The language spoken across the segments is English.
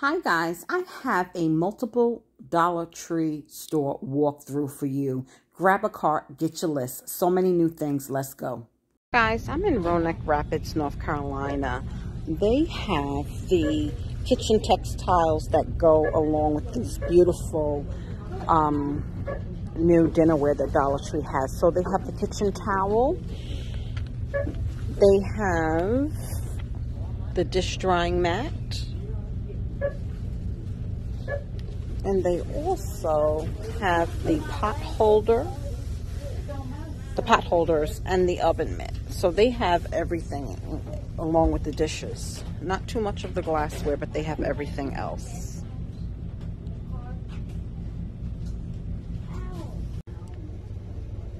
Hi guys, I have a multiple Dollar Tree store walkthrough for you. Grab a cart, get your list. So many new things, let's go. Guys, I'm in Roanoke Rapids, North Carolina. They have the kitchen textiles that go along with these beautiful new dinnerware that Dollar Tree has. So they have the kitchen towel. They have the dish drying mat. And they also have the pot holders and the oven mitt. So they have everything along with the dishes. Not too much of the glassware, but they have everything else.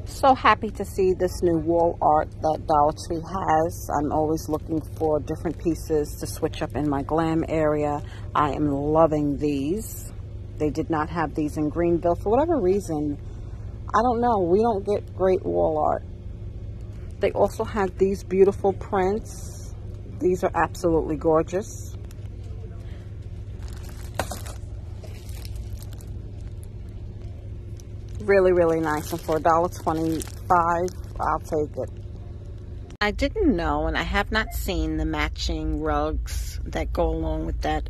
So happy to see this new wall art that Dollar Tree has. I'm always looking for different pieces to switch up in my glam area. I am loving these. They did not have these in Greenville for whatever reason. I don't know. We don't get great wall art. They also had these beautiful prints. These are absolutely gorgeous. Really, really nice. And for $1.25, I'll take it. I didn't know, and I have not seen the matching rugs that go along with that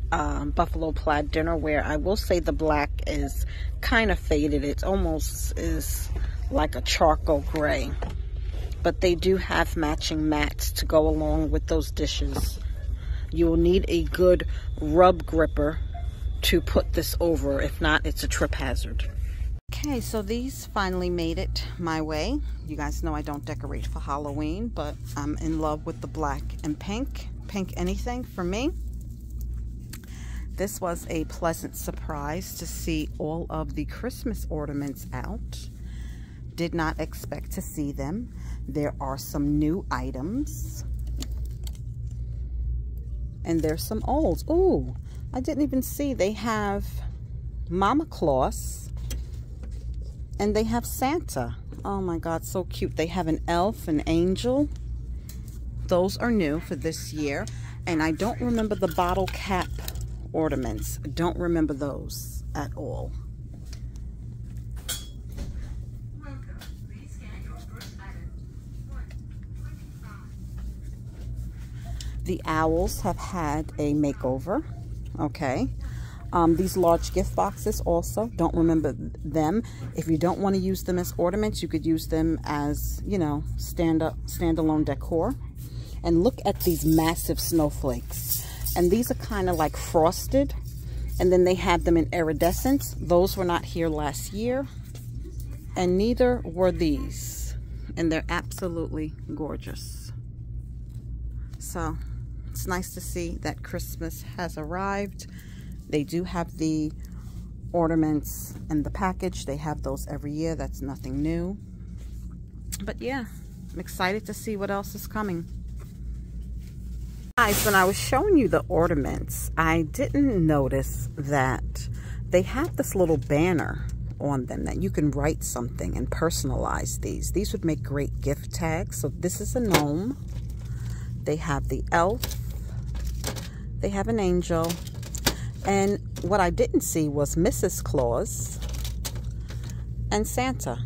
buffalo plaid dinnerware. I will say the black is kind of faded. It almost is like a charcoal gray. But they do have matching mats to go along with those dishes. You will need a good rub gripper to put this over. If not, it's a trip hazard. Okay, so these finally made it my way. You guys know I don't decorate for Halloween, but I'm in love with the black and pink. Pink anything for me. This was a pleasant surprise to see all of the Christmas ornaments out. Did not expect to see them. There are some new items. And there's some olds. Ooh, I didn't even see. They have Mama Claus. And they have Santa. Oh my God, so cute. They have an elf, an angel. Those are new for this year. And I don't remember the bottle cap ornaments. I don't remember those at all. Welcome. Please scan your first item. 125. The owls have had a makeover. Okay. These large gift boxes also, don't remember them. If you don't want to use them as ornaments, you could use them as, you know, standalone decor. And look at these massive snowflakes. And these are kind of like frosted. And then they have them in iridescence. Those were not here last year. And neither were these. And they're absolutely gorgeous. So, it's nice to see that Christmas has arrived. They do have the ornaments and the package. They have those every year. That's nothing new. But yeah, I'm excited to see what else is coming. Guys, when I was showing you the ornaments, I didn't notice that they have this little banner on them that you can write something and personalize these. These would make great gift tags. So this is a gnome. They have the elf. They have an angel. And what I didn't see was Mrs. Claus and Santa.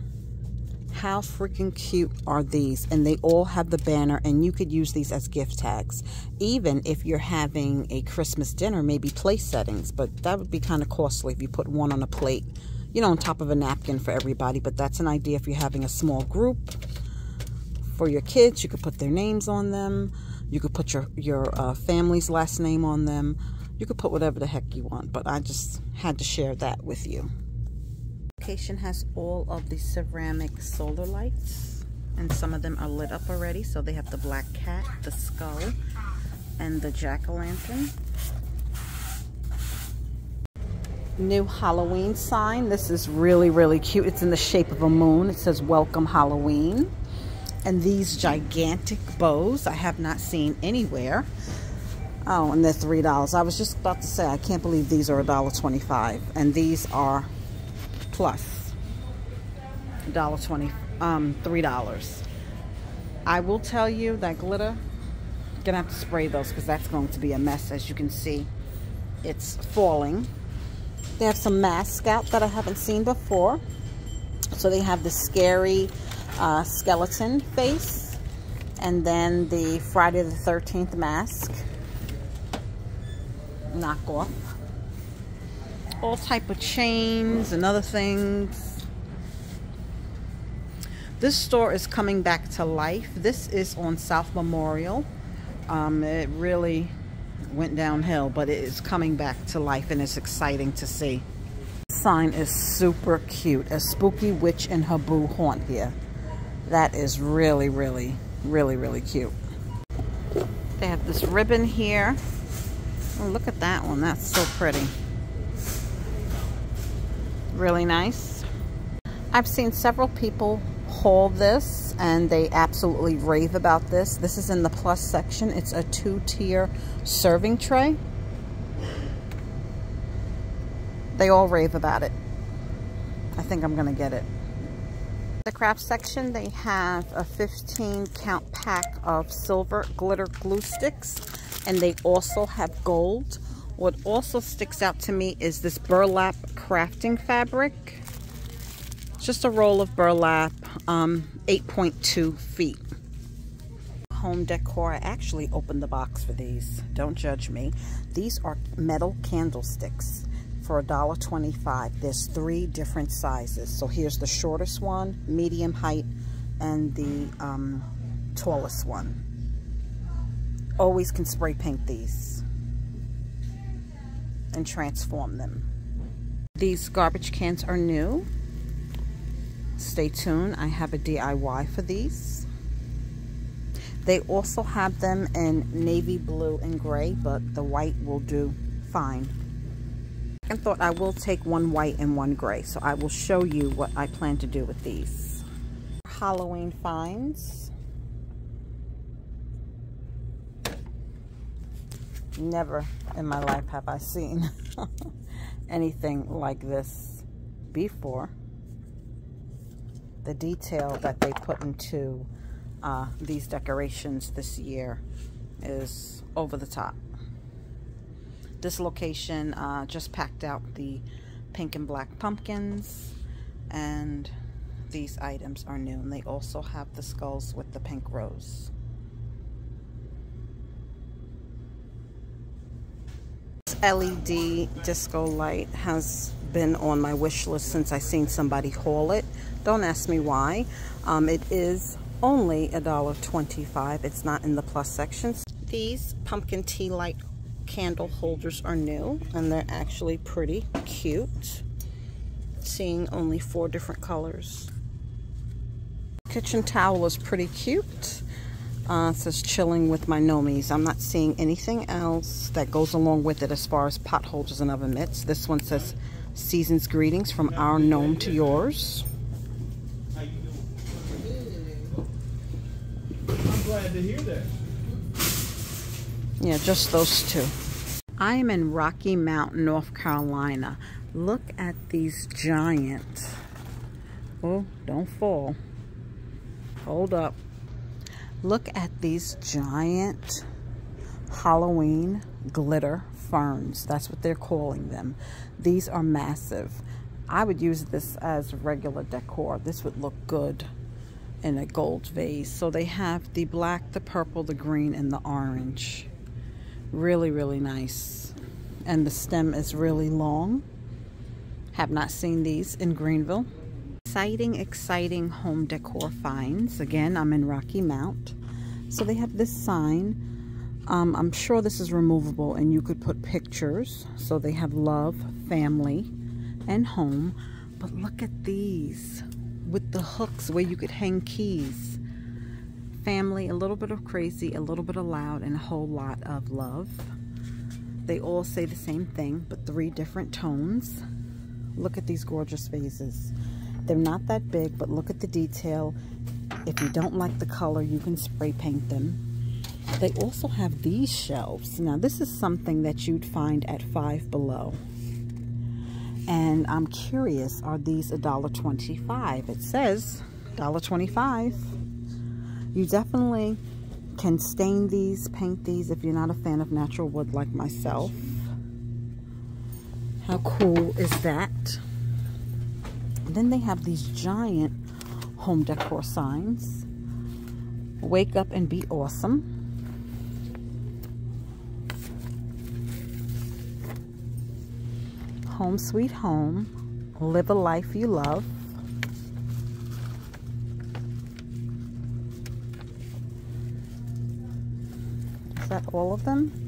How freaking cute are these? And they all have the banner, and you could use these as gift tags. Even if you're having a Christmas dinner, maybe play settings, but that would be kind of costly if you put one on a plate, you know, on top of a napkin for everybody. But that's an idea if you're having a small group for your kids. You could put their names on them. You could put your family's last name on them. You could put whatever the heck you want, but I just had to share that with you. The location has all of the ceramic solar lights, and some of them are lit up already. So they have the black cat, the skull, and the jack-o'-lantern. New Halloween sign. This is really, really cute. It's in the shape of a moon. It says, "Welcome Halloween." And these gigantic bows I have not seen anywhere. Oh, and they're $3. I was just about to say, I can't believe these are $1.25. And these are plus $3. I will tell you that glitter, gonna have to spray those because that's going to be a mess, as you can see. it's falling. They have some masks out that I haven't seen before. So they have the scary skeleton face, and then the Friday the 13th mask knockoff. All type of chains and other things. This store is coming back to life. This is on South Memorial. It really went downhill, but it is coming back to life, and it's exciting to see. The sign is super cute. A spooky witch and her boo haunt here. That is really, really, really, really cute. They have this ribbon here. Oh, look at that one. That's so pretty. Really nice. I've seen several people haul this, and they absolutely rave about this. This is in the plus section. It's a two-tier serving tray. They all rave about it. I think I'm gonna get it. The craft section, they have a 15-count pack of silver glitter glue sticks, and they also have gold. What also sticks out to me is this burlap crafting fabric. It's just a roll of burlap, 8.2 feet. Home decor. I actually opened the box for these. Don't judge me. These are metal candlesticks for $1.25. There's three different sizes. So here's the shortest one, medium height, and the tallest one. Always can spray paint these and transform them. These garbage cans are new. Stay tuned, I have a DIY for these. They also have them in navy blue and gray, but the white will do fine. I thought I will take one white and one gray, so I will show you what I plan to do with these. Halloween finds. Never in my life have I seen anything like this before. The detail that they put into these decorations this year is over the top. This location just packed out the pink and black pumpkins, and these items are new, and they also have the skulls with the pink rose. LED disco light has been on my wish list since I seen somebody haul it. Don't ask me why. It is only $1.25. It's not in the plus sections. These pumpkin tea light candle holders are new, and they're actually pretty cute. Seeing only 4 different colors. Kitchen towel is pretty cute. It says chilling with my nomies. I'm not seeing anything else that goes along with it as far as pot holders and oven mitts. This one says season's greetings from our gnome to yours. How you doing? I'm glad to hear that. Yeah, just those two. I am in Rocky Mount, North Carolina. Look at these giant. Oh, don't fall. Hold up. Look at these giant Halloween glitter ferns. That's what they're calling them. These are massive. I would use this as regular decor. This would look good in a gold vase. So they have the black, the purple, the green, and the orange. Really, really nice. And the stem is really long. Have not seen these in Greenville. Exciting home decor finds. Again, I'm in Rocky Mount. So they have this sign. I'm sure this is removable, and you could put pictures. So they have love, family, and home. But look at these with the hooks where you could hang keys. Family, a little bit of crazy, a little bit of loud, and a whole lot of love. They all say the same thing, but 3 different tones. Look at these gorgeous vases. They're not that big, but look at the detail. If you don't like the color, you can spray paint them. They also have these shelves. Now, this is something that you'd find at Five Below. And I'm curious, are these $1.25? It says $1.25. You definitely can stain these, paint these, if you're not a fan of natural wood like myself. How cool is that? And then they have these giant home decor signs. Wake up and be awesome. Home sweet home. Live a life you love. Is that all of them?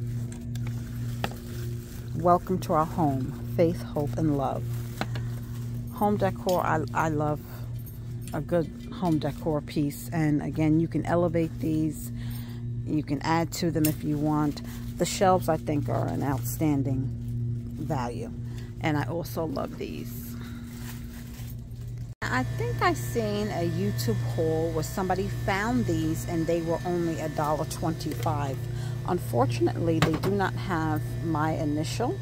Welcome to our home. Faith, hope, and love. Home decor, I love a good home decor piece. And again, you can elevate these. You can add to them if you want. The shelves, I think, are an outstanding value. And I also love these. I think I seen a YouTube haul where somebody found these and they were only $1.25. Unfortunately, they do not have my initial.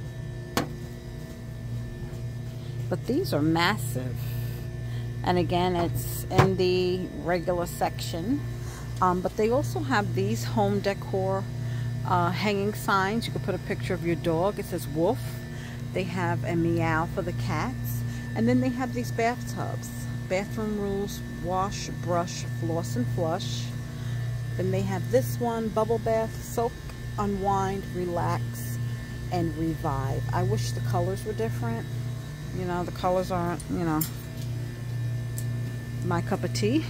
But these are massive. And again, it's in the regular section. But they also have these home decor hanging signs. You can put a picture of your dog. It says wolf. They have a meow for the cats. And then they have these bathtubs. Bathroom rules, wash, brush, floss, and flush. Then they have this one, bubble bath, soak, unwind, relax, and revive. I wish the colors were different. You know, the colors aren't, you know, my cup of tea.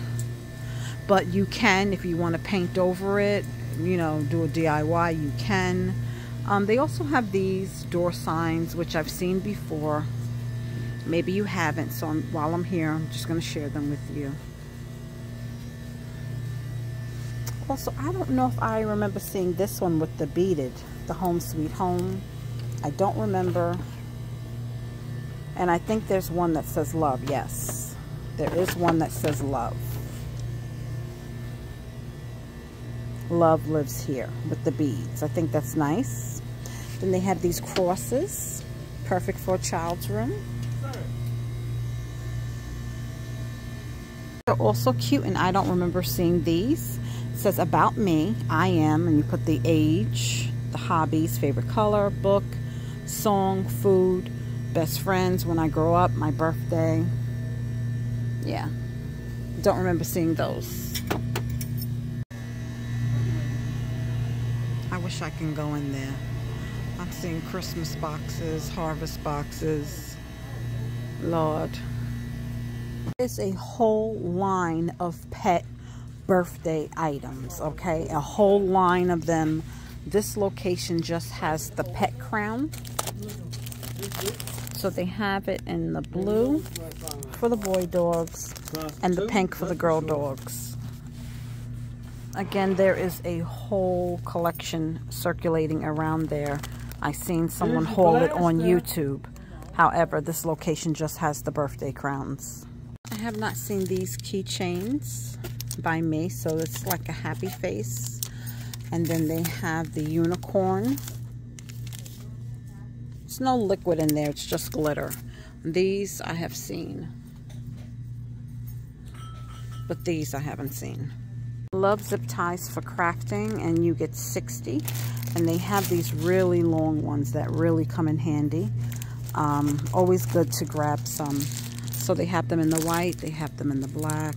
But you can, if you want to paint over it, you know, do a DIY, you can. They also have these door signs, which I've seen before. Maybe you haven't, so while I'm here, I'm just going to share them with you. Also, I don't know if I remember seeing this one with the beaded, the home sweet home. I don't remember. And I think there's one that says love, yes. There is one that says love. Love lives here with the beads. I think that's nice. Then they have these crosses, perfect for a child's room. They're also cute, and I don't remember seeing these. It says about me, I am, and you put the age, the hobbies, favorite color, book, song, food, best friends, when I grow up, my birthday. Yeah, don't remember seeing those. I wish I can go in there. I'm seeing Christmas boxes, harvest boxes. Lord. It's a whole line of pet birthday items, okay? A whole line of them. This location just has the pet crown. So they have it in the blue for the boy dogs and the pink for the girl dogs. Again, there is a whole collection circulating around there. I seen someone haul it on YouTube. However, this location just has the birthday crowns. I have not seen these keychains by me, so it's like a happy face. And then they have the unicorn. There's no liquid in there, it's just glitter. These I have seen. But these I haven't seen. Love zip ties for crafting, and you get 60, and they have these really long ones that really come in handy. Always good to grab some. So they have them in the white, they have them in the black,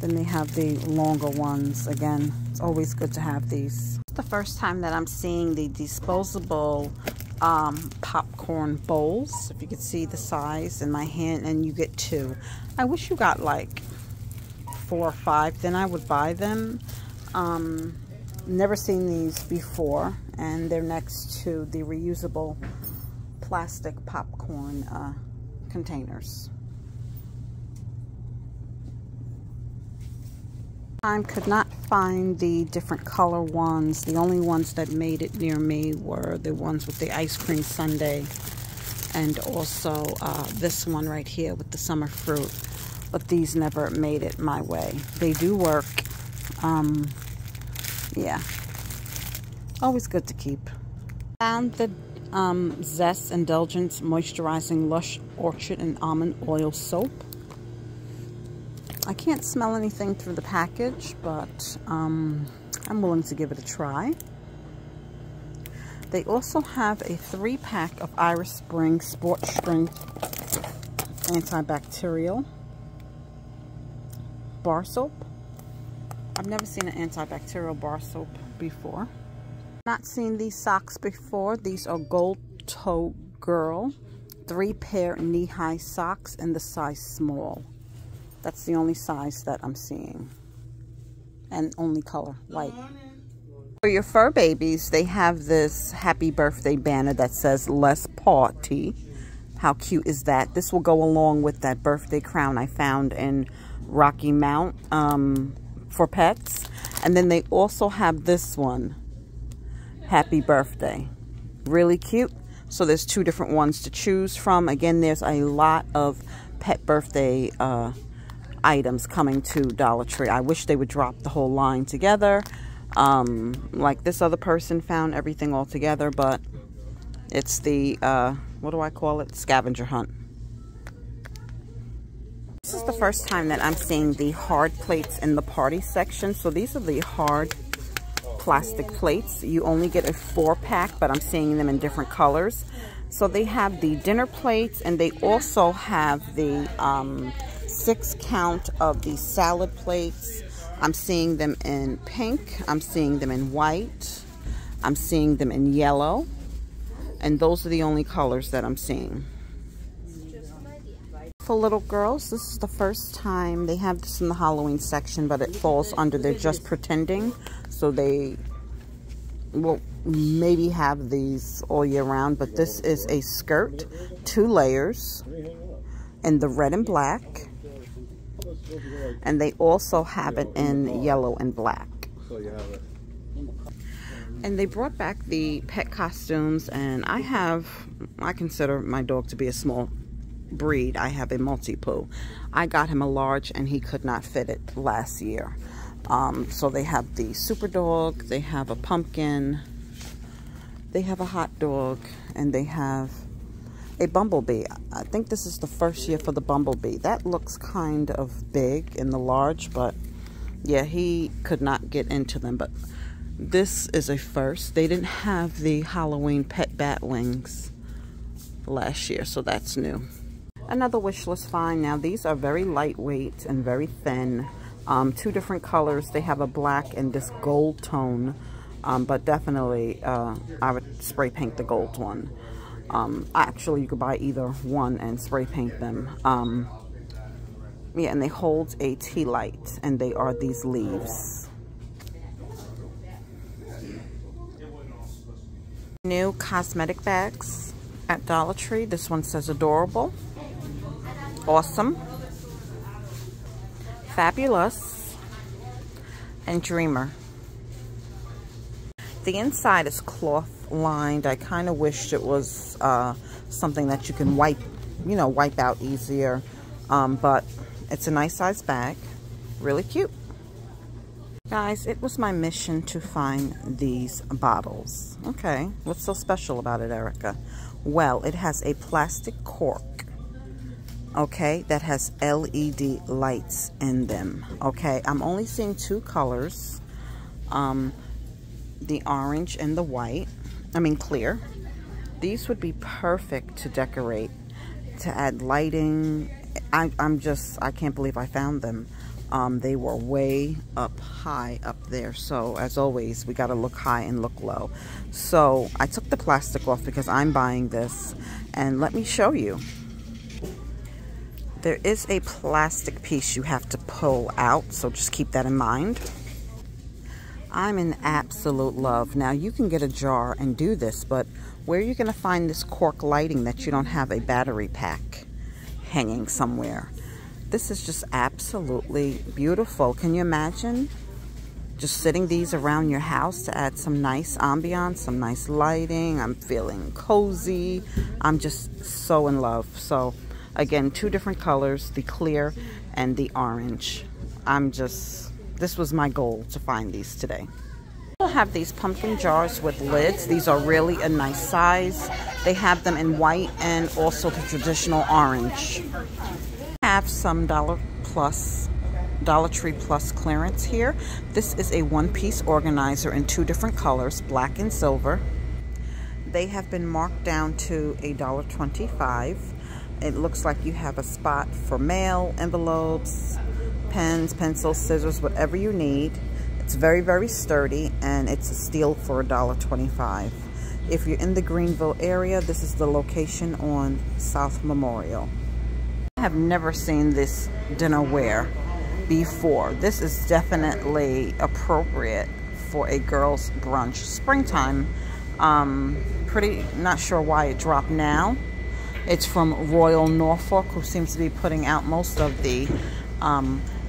then they have the longer ones. Again, it's always good to have these. It's the first time that I'm seeing the disposable popcorn bowls. If you could see the size in my hand, and you get two. I wish you got like 4 or 5, then I would buy them. Never seen these before, and they're next to the reusable plastic popcorn containers. I could not find the different color ones. The only ones that made it near me were the ones with the ice cream sundae, and also this one right here with the summer fruit. But these never made it my way. They do work. Yeah. Always good to keep. Found the Zest Indulgence Moisturizing Lush Orchid and Almond Oil Soap. I can't smell anything through the package, but I'm willing to give it a try. They also have a 3-pack of Iris Spring Sport String Antibacterial Bar Soap. I've never seen an antibacterial bar soap before. Not seen these socks before. These are Gold Toe Girl. 3-pair knee-high socks in the size small. That's the only size that I'm seeing. And only color, white. For your fur babies, they have this happy birthday banner that says "Let's Party." How cute is that? This will go along with that birthday crown I found in Rocky Mount for pets. And then they also have this one, happy birthday. Really cute. So there's 2 different ones to choose from. Again, there's a lot of pet birthday items coming to Dollar Tree. I wish they would drop the whole line together. Like this other person found everything all together, but it's the, what do I call it? Scavenger hunt. This is the first time that I'm seeing the hard plates in the party section. So these are the hard plastic plates. You only get a 4-pack, but I'm seeing them in different colors. So they have the dinner plates, and they also have the 6-count of the salad plates. I'm seeing them in pink, I'm seeing them in white, I'm seeing them in yellow, and those are the only colors that I'm seeing. For little girls, this is the first time they have this in the Halloween section, but it falls under they're just pretending, so they will maybe have these all year round. But this is a skirt, 2 layers, in the red and black. And they also have it in yellow and black. And they brought back the pet costumes, and I consider my dog to be a small breed. I have a multi-poo. I got him a large, and he could not fit it last year. So they have the super dog, they have a pumpkin, they have a hot dog, and they have a bumblebee. I think this is the first year for the bumblebee. That looks kind of big in the large, but yeah, he could not get into them. But this is a first. They didn't have the Halloween pet battlings last year, so that's new. Another wish list find. Now these are very lightweight and very thin. 2 different colors. They have a black and this gold tone, but definitely I would spray paint the gold one. Actually, you could buy either one and spray paint them. Yeah, and they hold a tea light, and they are these leaves. New cosmetic bags at Dollar Tree. This one says adorable, awesome, fabulous, and dreamer. The inside is cloth lined. I kind of wished it was something that you can wipe out easier, but it's a nice size bag. Really cute. Guys, it was my mission to find these bottles. Okay, what's so special about it, Erica? Well, it has a plastic cork, okay, that has LED lights in them. Okay, I'm only seeing 2 colors, the orange and the white. I mean clear. These would be perfect to decorate, to add lighting. I can't believe I found them. They were way up high up there. So as always, we gotta look high and look low. So I took the plastic off because I'm buying this, and let me show you. There is a plastic piece you have to pull out, so just keep that in mind. I'm in absolute love. Now you can get a jar and do this, but where are you gonna find this cork lighting that you don't have a battery pack hanging somewhere? This is just absolutely beautiful. Can you imagine just sitting these around your house to add some nice ambiance, some nice lighting? I'm feeling cozy. I'm just so in love. So again, 2 different colors, the clear and the orange. This was my goal to find these today. We'll have these pumpkin jars with lids. These are really a nice size. They have them in white and also the traditional orange. Have some Dollar Tree Plus clearance here. This is a 1-piece organizer in 2 different colors, black and silver. They have been marked down to $1.25. It looks like you have a spot for mail, envelopes, pens, pencils, scissors, whatever you need. It's very, very sturdy, and it's a steal for $1.25. If you're in the Greenville area, this is the location on South Memorial. I have never seen this dinnerware before. This is definitely appropriate for a girl's brunch. Springtime, pretty, not sure why it dropped now. It's from Royal Norfolk, who seems to be putting out most of the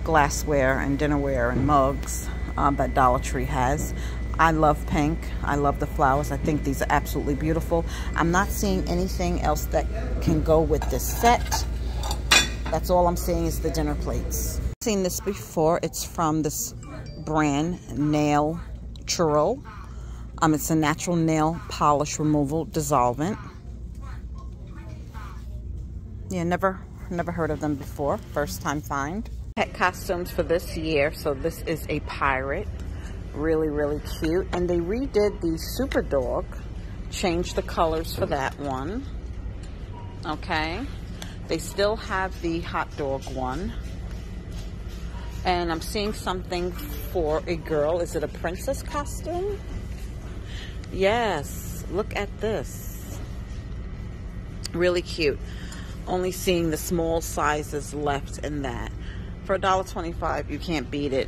glassware and dinnerware and mugs that Dollar Tree has. I love pink. I love the flowers. I think these are absolutely beautiful. I'm not seeing anything else that can go with this set. That's all I'm seeing is the dinner plates. I've seen this before. It's from this brand, Nail Churro. It's a natural nail polish removal dissolvent. Yeah, never heard of them before. First time find. Pet costumes for this year. So this is a pirate. Really, really cute. And they redid the Super Dog. Changed the colors for that one. Okay. They still have the hot dog one. And I'm seeing something for a girl. Is it a princess costume? Yes. Look at this. Really cute. Only seeing the small sizes left in that. For $1.25, you can't beat it.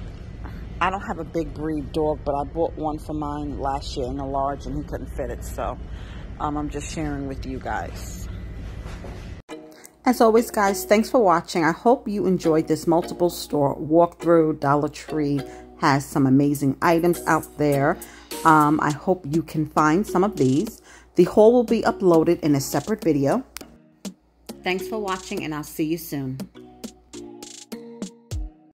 I don't have a big breed dog, but I bought one for mine last year in a large, and he couldn't fit it, so I'm just sharing with you guys. As always, guys, thanks for watching. I hope you enjoyed this multiple store walkthrough. Dollar Tree has some amazing items out there. I hope you can find some of these. The haul will be uploaded in a separate video. Thanks for watching, and I'll see you soon.